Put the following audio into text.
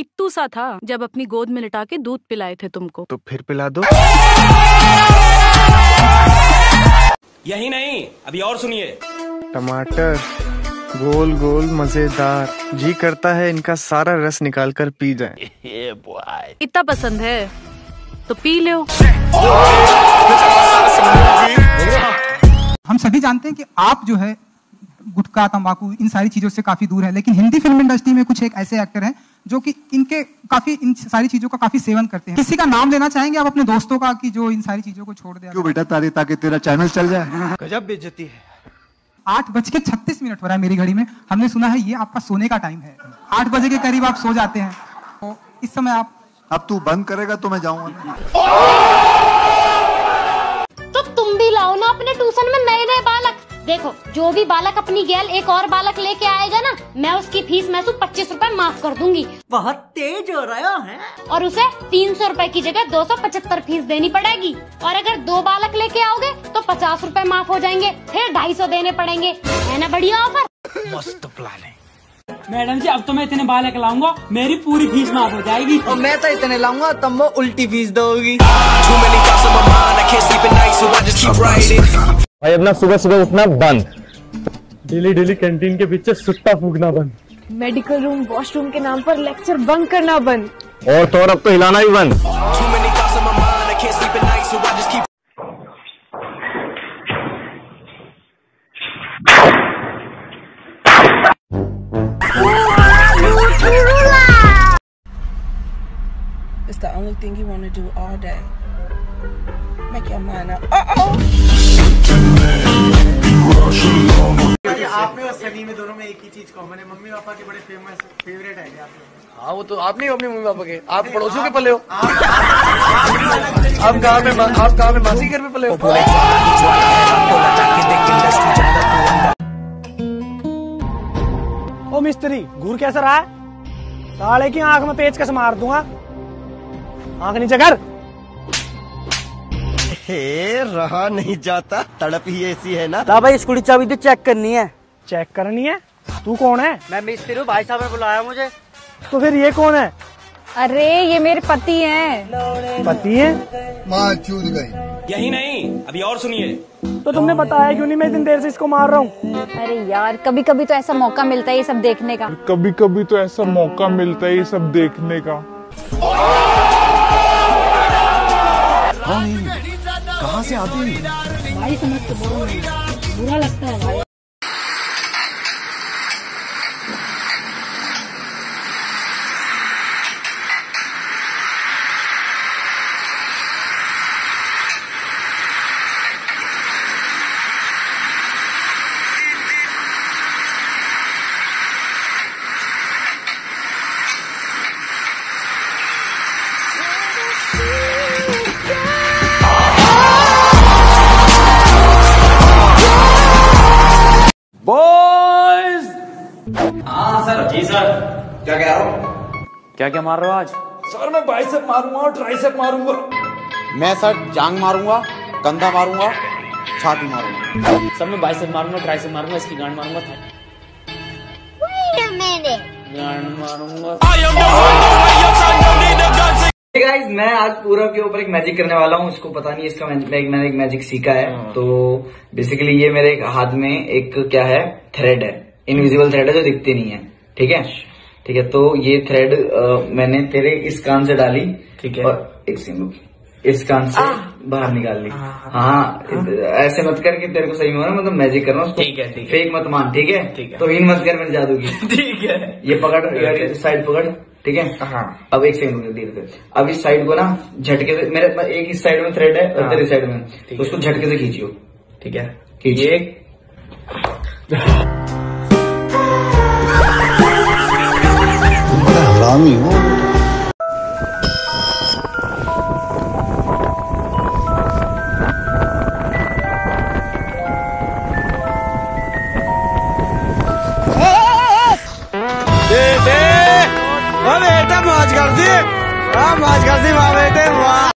It to सा था जब अपनी गोद में लिटा के दूध पिलाए थे तुमको, तो फिर पिला दो। यही नहीं, अभी और सुनिए। टमाटर गोल गोल मजेदार, जी करता है इनका सारा रस निकाल कर पी जाए। इतना पसंद है तो पी लो। हम सभी जानते हैं कि आप जो है गुटखा, तंबाकू, इन सारी चीजों से काफी दूर है, लेकिन हिंदी फिल्म इंडस्ट्री में कुछ एक ऐसे एक्टर हैं जो कि इनके काफी इन सारी चीजों का काफी सेवन करते हैं। किसी का नाम लेना चाहेंगे आप अपने दोस्तों का कि जो इन सारी चीजों को छोड़ दे? क्यों बेटा, तारी ताकि तेरा चैनल चल जाए। गजब बेइज्जती है। 8:36 हो रहा है मेरी घड़ी में। हमने सुना है ये आपका सोने का टाइम है, 8 बजे के करीब आप सो जाते हैं, तो इस समय आप अब तू बंद करेगा तो मैं जाऊंगा। तो तुम भी लाओ ना अपने ट्यूशन में नए बालक। देखो, जो भी बालक अपनी गैल एक और बालक लेके आएगा ना, मैं उसकी फीस में 25 रूपए माफ कर दूंगी। बहुत तेज हो रहा है। और उसे 300 रूपए की जगह 275 फीस देनी पड़ेगी। और अगर 2 बालक लेके आओगे तो 50 रूपए माफ हो जाएंगे, फिर 250 देने पड़ेंगे। है ना बढ़िया ऑफर? मस्त प्लान है। मैडम जी, अब तो मैं इतने बालक लाऊंगा, मेरी पूरी फीस माफ हो जाएगी। और मैं तो इतने लाऊंगा, तुम वो उल्टी फीस दोगी। भाई अपना सुबह सुबह उठना बंद, डेली कैंटीन के पीछे सुट्टा फूकना बंद, मेडिकल रूम, वॉशरूम के नाम पर लेक्चर बंद करना बंद, और अब तो हिलाना ही बंद। It's the only thing you want to do all day. Make your mind up. आप में और सनी में दोनों में एक ही चीज कॉमन है, मम्मी पापा के बड़े फेवरेट है आप लोग। हाँ वो तो आप नहीं हो अपने मम्मी पापा के, आप पड़ोसियों के पले हो। आप गाँव में मासी घर में पले हो। ओ मिस्त्री, घूर कैसा रहा है? साले की आंख में पेचकस मार दूंगा, आंख नीचे कर। रहा नहीं जाता, तड़प ही ऐसी है ना। भाई स्कूटी चाबी तो चेक करनी है। चेक करनी है? तू कौन है? मैं मिस्त्री हूँ, भाई साहब ने बुलाया मुझे। तो फिर ये कौन है? अरे ये मेरे पति हैं। पति हैं? माँ चूद गई। यही नहीं, अभी और सुनिए। तो तुमने बताया क्यों नहीं? मैं इतनी देर से इसको मार रहा हूँ। अरे यार, कभी कभी तो ऐसा मौका मिलता है ये सब देखने का। कहाँ से आती है? भाई समझ के बोलो, बुरा लगता है भाई। हाँ सर। जी सर, क्या कह रहा हूँ? क्या क्या मार रहे हो आज? सर मैं बाइसेप मारूंगा और ट्राइसेप मारूंगा। मैं सर जांग मारूंगा, कंधा मारूंगा, छाती मारूंगा। सर मैं बाइसेप मारूंगा, ट्राइसेप मारूंगा, इसकी गांड मारूंगा, गांड मारूंगा। Hey guys, मैं आज पूरा के ऊपर एक मैजिक करने वाला हूँ। इसको पता नहीं, इसका मैंने एक मैजिक सीखा है। तो बेसिकली ये मेरे हाथ में एक क्या है, थ्रेड है, इनविजिबल थ्रेड है जो दिखती नहीं है। ठीक है, ठीक है। तो ये थ्रेड मैंने तेरे इस कान से डाली, ठीक है, और एक सेकंड इस कान से बाहर निकाल ली। हाँ, ऐसे मत करके, तेरे को सही में हो रहा, मतलब मैजिक करना उसको, ठीक है, फेक मत मान, ठीक है। तो इन मत कर मैंने जादू की, ठीक है। ये पकड़, साइड पकड़, ठीक है। हाँ, अब एक सेकंड धीरे, अब इस साइड को ना झटके से, मेरे एक इस साइड में थ्रेड है और तेरे साइड में, उसको झटके से खींचियो, ठीक है, खींचिए। हरामी हो। दे दे, वाह बेटा, मौज कर दी, वाह बेटे, वाह।